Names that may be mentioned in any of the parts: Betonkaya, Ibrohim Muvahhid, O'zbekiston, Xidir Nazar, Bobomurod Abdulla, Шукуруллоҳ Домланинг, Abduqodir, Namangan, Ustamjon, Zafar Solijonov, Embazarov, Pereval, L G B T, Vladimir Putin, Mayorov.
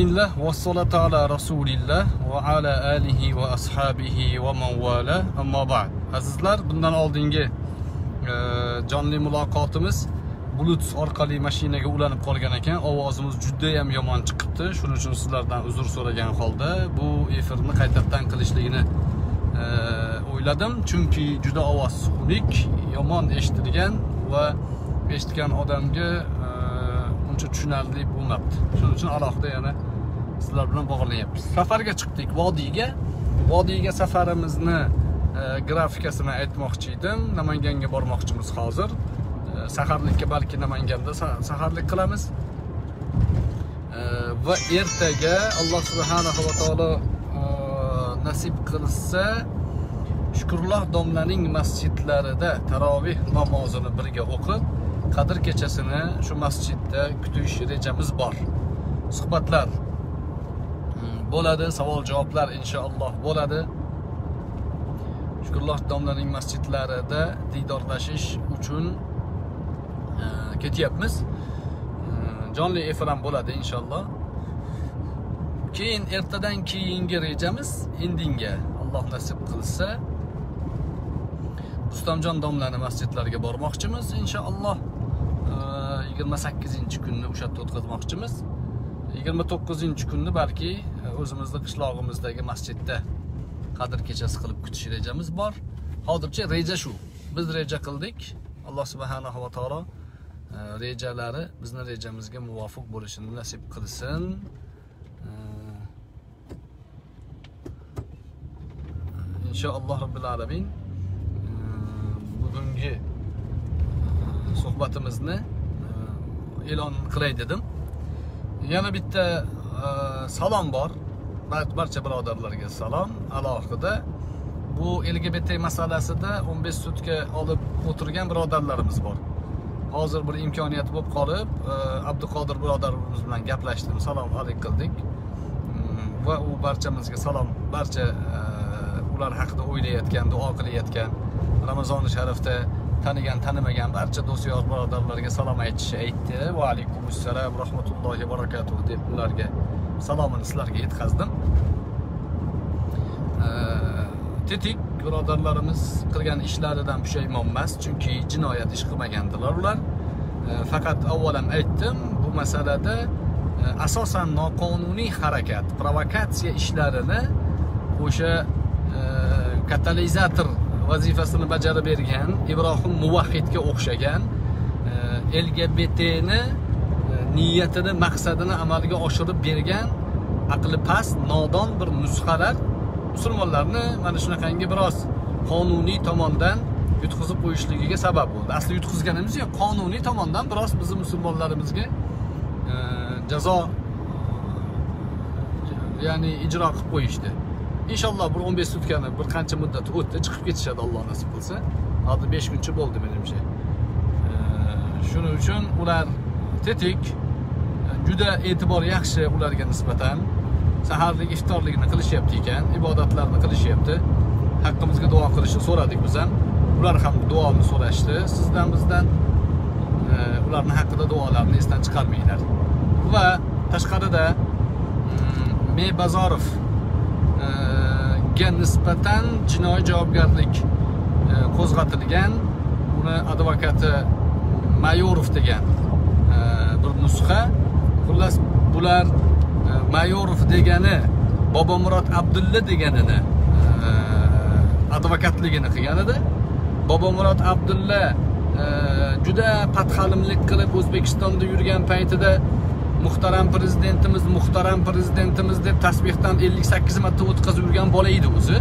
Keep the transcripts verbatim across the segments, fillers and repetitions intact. Bismillah ve salatu ala Rasulillah ve ala alihi ve ashabihi ve man vala. Amma ba'd. Azizlar, bundan oldingi e, canlı muloqotimiz bulut orqali mashinaga ulanib qolgan ekan. Ovozimiz juda ham yomon chiqibdi. Shuning uchun sizlardan uzr so'ragan holda bu efirni qaytadan qilishligini e, o'yladim. Chunki juda ovoz xunuk, yomon eshitilgan va eshitgan odamga tushunarli bo'lmabdi. Shuning uchun alohida yana sizlar bilan bog'lanyapmiz. Safarga chiqdik, vodiyga. Vodiyga safarimizni e, grafikasini aytmoqchi edim. Namanganga bormoqchimiz hozir. E, saharlikka balki Namanganda saharlik qilamiz. E, va ertaga Alloh subhanahu va taolo e, nasib qilsa Shukurulloh Domlaning masjidlarida tarovih namozini birga o'qib Qadr kechasini şu masjidda kutish rejamiz bor. Suhbatlar bo'ladi, savol javoblar inshaalloh bo'ladi. Shukurulloh Domlaning masjidlarida diydorlashish uchun e, ketyapmiz. E, Jonli efir ham bo'ladi inshaalloh. Keyin ertadan keyingi rejamiz endinga Alloh nasib qilsa Ustamjon domlani masjidlarga bormoqchimiz inshaalloh. yigirma sakkizinchi kunni o'sha yerda o'tkazmoqchimiz. yigirma to'qqizinchi kunni balki o'zimizda qishlog'imizdagi masjidda qadr kechasi qilib kutish rejamiz bor. Hozircha reja shu. Biz reja qildik. Alloh subhanahu va taolo rejalari bizning rejamizga muvofiq bo'lishini nasib qilsin. Inshaalloh robbil alamin. Bugungi suhbatimizni e'lon qilay dedim. Yana bitta e, salom bor. Barcha birodarlarga salom. Alohida bu L G B T masalasida o'n besh sutka olib o'tirgan birodarlarimiz bor. Hozir bir imkoniyat bo'lib qolib, e, Abduqodir birodarimiz bilan gaplashdim, salom alik qildik. Hmm, va u barchamizga salom, barcha e, ular haqida o'ylayotgan, duo qilayotgan, Ramazon sharifda tanigan tanimagan barcha do'st yo'q birodarlarga salom aytishi aytdi. Va alaykum assalom rahmatullohi va barakatuh deb ularga salomini sizlarga yetkazdim. Tetik birodarlarimiz qilgan ishlaridan pushaymon emas, chunki jinoyat ish qilmagandilar ular. Faqat avvalam aytdim, bu masalada asosan noqonuniy harakat, provokatsiya ishlarini o'sha katalizator vazifasini bajarib bergan Ibrohim Muvahhidga o'xshagan L G B T ni niyatini, maqsadini amalga oshirib bergan aqli past, nodon bir nusxalar musulmonlarni mana shunaqangi biroz qonuniy tomondan yutqizib qo'yishligiga sabab bo'ldi. Asli yutqizganimiz yo'q, qonuniy tomondan biroz biz musulmonlarimizga jazo ya'ni ijro qilib qo'yishdi. İnşallah bu o'n besh sutkani bir qancha muddat o'tdi, chiqib ketishadi Alloh nasib qilsa. Hozir besh kuncha bo'ldi menimcha. Shuning uchun ular tetik, juda e'tibor yaxshi ularga nisbatan. Saharlik iftorligini qilishyapti ekan, ibodatlarni qilishyapti. Haqqimizga duo qilishni so'radik biz ham. Ular ham duoni so'rashdi. Sizdan bizdan ularning haqida duolarni esdan chiqarmanglar. Va tashqarida Mebazorov ga nisbatan jinoiy javobgarlik qo'zg'atilgan, uni advokati Mayorov degan bir nusxa. Xullas bular Mayorov degani Bobomurod Abdulla deganini advokatligini qilgan edi. Bobomurod Abdulla juda patxalimlik qilib O'zbekistonda yurgan paytida muhtaram prezidentimiz, muhtaram prezidentimiz deb tasbihdan ellik sakkiz marta o'tkazib yurgan bola edi o'zi.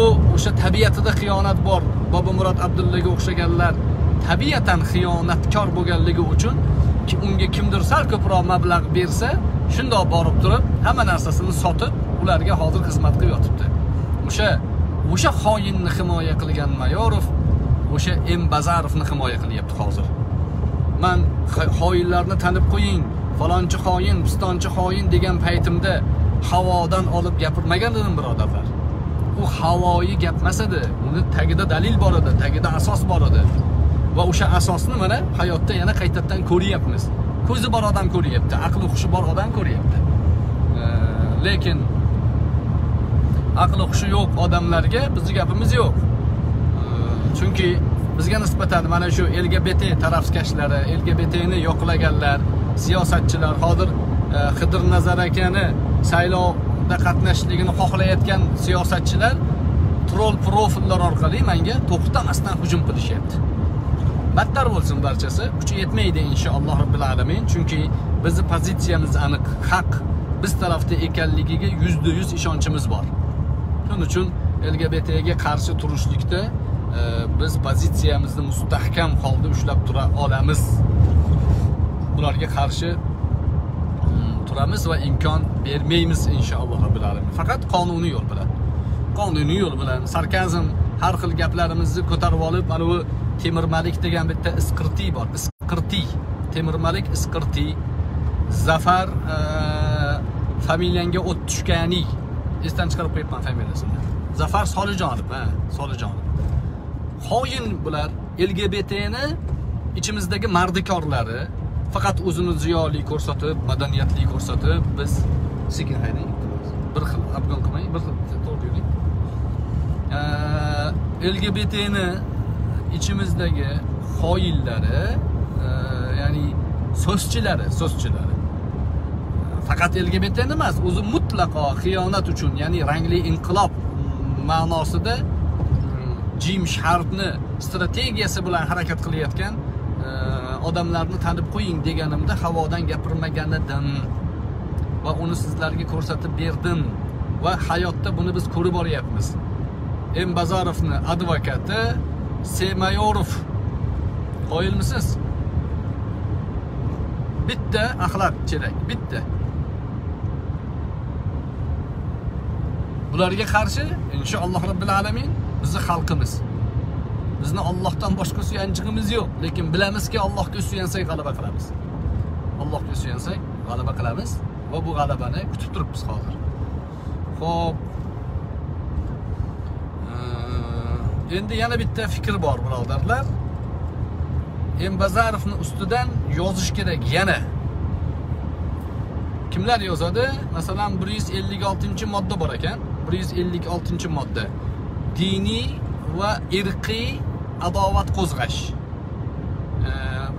U o'sha tabiatida xiyonat bor. Bobomurod Abdullaga o'xshaganlar tabiatan xiyonatkor bo'lganligi uchun ki unga kimdir sal ko'proq mablag' bersa, shundoq borib turib, hamma narsasini sotib, ularga hozir xizmat qilib yotibdi. O'sha o'sha xoinni himoya qilgan Mayorov o'sha Embazarovni himoya qilyapti hozir. Men xoinlarni tanib qo'ying, falonchi xoin, pistonchi xoin degan paytimda havodan olib gapirmagan edim birodarlar. U havoyi gapmas edi. Uni tagida dalil bor edi, tagida asos bor edi. Va o'sha asosni mana hayotda yana qaytadan ko'ryapmiz. Ko'zi bor odam ko'ryapti, aqli hushi bor odam ko'ryapti. lekin aqli hushi yo'q odamlarga bizni gapimiz yo'q. Chunki bizga nisbatan mana shu L G B T tarafkashlari, L G B T'ni yo'qlaganlar, siyosatchilar hozir Xidir Nazar akani saylovda qatnashishligini xohlayotgan siyosatchilar troll profillar orqali menga to'xtamasdan hujum qilishyapti. Battar bo'lsin barchasi, kuchi yetmaydi inshaalloh robbil alamin, chunki bizni pozitsiyamiz aniq, haq biz tarafda ekanligiga yuz foiz ishonchimiz bor. Shuning uchun L G B T'ga qarshi turishlikda biz pozitsiyamizni mustahkam holda ushlab tura olamiz. Bularga qarshi turamiz va imkon bermaymiz inshaalloh robbil alamin. Faqat qonuniy yo'l bilan. Qonuniy yo'l bilan sarkazm, har xil gaplarimizni ko'tarib olib, mana bu temirmalik degan bitta isqirtiy bor. Isqirtiy, temirmalik isqirtiy, Zafar familiyanga o't tushgani, esdan chiqarib qo'yibman familiyasini. Zafar Solijonov, ha, Solijonov. Xo'yin bular L G B T'ni ichimizdagi mardikorlari faqat o'zini ziyoli ko'rsatib, madaniyatli ko'rsatib biz sekin haydaymiz. Bir xil abgon qilmay, bir xil to'g'ri yo'lik. L G B T'ni ichimizdagi xoyinlari, ya'ni so'zchilari, so'zchilari. Faqat L G B T'ni emas, o'zi mutlaqo xiyonat uchun, ya'ni rangli inqilob ma'nosida Jim Sharpni strategiyasi bilan harakat qilayotgan odamlarni tanib qo'ying deganimda havodan gapirmaganidan va uni sizlarga ko'rsatib berdim va hayotda buni biz ko'rib boryapmiz. M. Bazarovni advokati Semayorov, qoyilmisiz? Bitta axlat kerak, bitta. Bularga qarshi inshaalloh robbil alamin bizni xalqimiz. Bizni Allohdan boshqa suyanchigimiz yo'q, lekin bilamizki Allohga suyansak g'alaba qilamiz. Allohga suyansak g'alaba qilamiz. Va bu g'alabani kutib turibmiz hozir. Xo'p. Endi yana bitta fikr bor, birodarlar. Embazarovni ustidan yozish kerak yana. Kimlar yozadi? Masalan, bir yuz ellik oltinchi modda bor ekan. bir yuz ellik oltinchi modda. Diniy va irqiy adovat qo'zg'ash.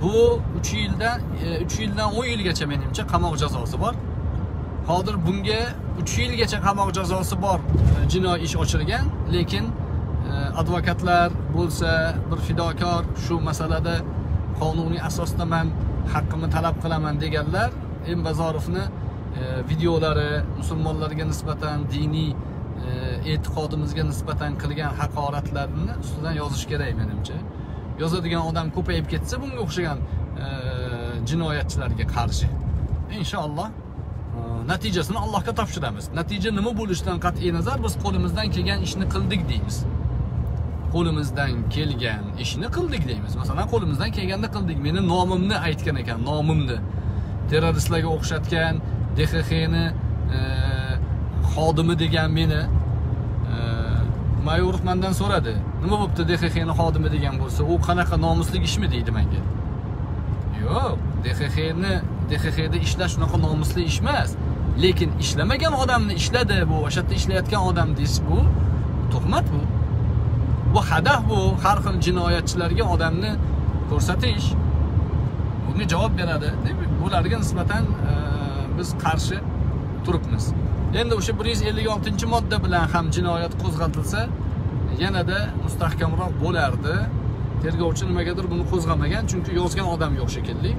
Bu uch yildan uch yildan o'n yilgacha menimcha qamoq jazosi bor. Hozir bunga uch yilgacha qamoq jazosi bor jinoiy ish ochilgan, lekin advokatlar bo'lsa bir fidokor shu masalada qonuniy asosda men haqqimni talab qilaman deganlar M. Bazarovni videolari musulmonlarga nisbatan, diniy e'tiqodimizga nisbatan qilgan haqoratlarini ustidan yozish kerak menimcha. Yozadigan odam ko'payib ketsa bunga o'xshagan jinoyatchilarga qarshi inshaalloh natijasini Allohga topshiramiz. Natija nima bo'lishidan qat'iy nazar biz qo'limizdan kelgan ishni qildik deymiz. Qo'limizdan kelgan ishni qildik deymiz. Masalan, qo'limizdan kelganini qildik. Meni nomimni aytgan ekan, nomimni terroristlarga o'xshatgan D X X'ni xodimi degan meni Mayorov mendan so'radi. Nima bo'pti D X X'ni xodimi degan bo'lsa, u qanaqa nomusli ishmi deydi menga. Yo'q, D X X'ni, D X X'da ishlash unaqa nomusli ish emas. Lekin ishlamagan odamni ishladi, bu o'sha yerda ishlayotgan odam deish, bu tuhmat bu. Bu hadaf bu, har xil jinoyatchilarga odamni ko'rsatish. Bunga javob beradi, deb ularga nisbatan biz qarshi turibmiz. Endi o'sha bir yuz ellik oltinchi modda bilan ham jinoyat qo'zg'atilsa, yanada mustahkamroq bo'lardi. Tergovchi nimagadir buni qo'zg'amagan, chunki yozgan odam yo'q shekilli.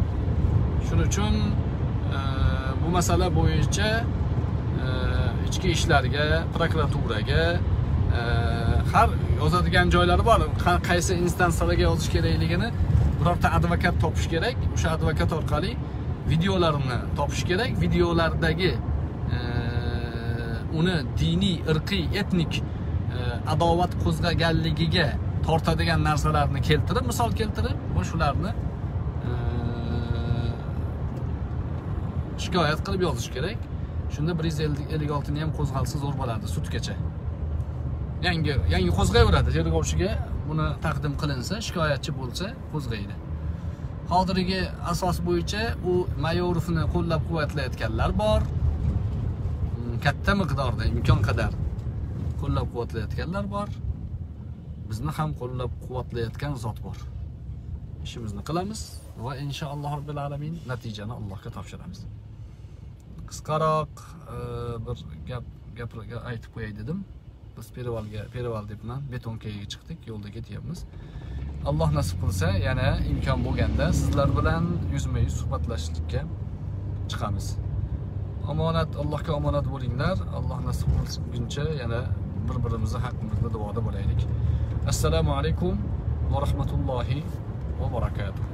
Shuning uchun bu masala bo'yicha ichki ishlarga, prokuraturaga har yozadigan joylari bor. Qaysi instansiyalarga yozish kerakligini birorta advokat topish kerak. O'sha advokat orqali videolarini topish kerak. Videolardagi uni diniy, irqiy, etnik adovat qo'zg'aganligiga tortadigan narsalarni keltirib, misol keltirib, va shularni shikoyat qilib yozish kerak. Shunda bir yuz ellik oltini ham qo'zg'alsa zo'r bo'ladi sudgacha. Yangi yangi qo'zg'ayveradi, tergovchiga buni taqdim qilinsa, shikoyatchi bo'lsa qo'zg'aydi. Hozirgi asos bo'yicha u Mayorovni qo'llab-quvvatlayotganlar bor. katta miqdorda imkon qadar qo'llab-quvvatlayotganlar bor. Bizni ham qo'llab-quvvatlayotgan zot bor. İşimizni qilamiz va inshaalloh robbil alamin natijani Allohga topshiramiz. Qisqaroq bir gap gapirga aytib qo'yay dedim. Biz Perevalga, Pereval deb bilan Betonkayaga chiqdik, yo'lda ketyapmiz. Alloh nasib qilsa, yana imkon bo'lganda sizlar bilan yuzma-yuz suhbatlashishga chiqamiz. Omonat, Allohga omonat bo'linglar. Alloh nasib qilguncha yana bir-birimizni haqqimizda duoda bo'laylik. Assalomu alaykum va rahmatullohi va barakatuh.